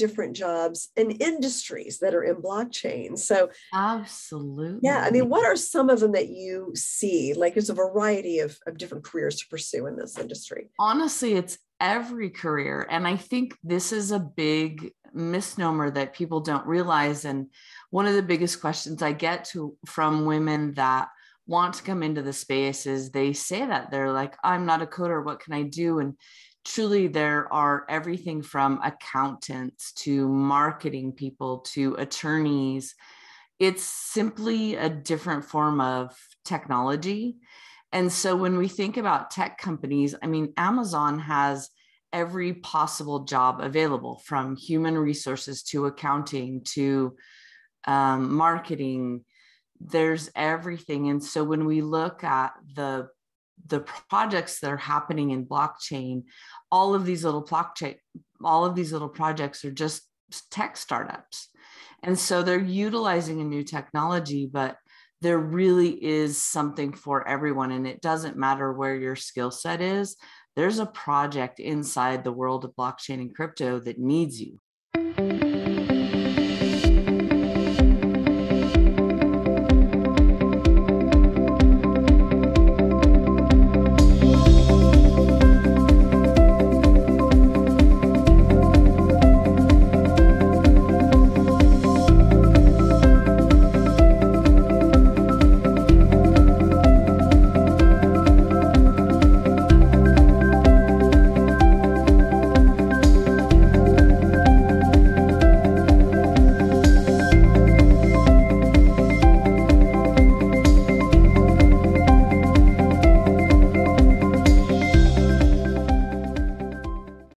different jobs and industries that are in blockchain. So absolutely. Yeah. I mean, what are some of them that you see? Like there's a variety of different careers to pursue in this industry. Honestly, it's every career. And I think this is a big misnomer that people don't realize. And one of the biggest questions I get from women that want to come into the space is they say that they're like, I'm not a coder. What can I do? And truly, there are everything from accountants to marketing people to attorneys. It's simply a different form of technology. And so when we think about tech companies, I mean, Amazon has every possible job available, from human resources to accounting to marketing. There's everything. And so when we look at the projects that are happening in blockchain, all of these little projects are just tech startups. And so they're utilizing a new technology, but there really is something for everyone. And it doesn't matter where your skill set is. There's a project inside the world of blockchain and crypto that needs you.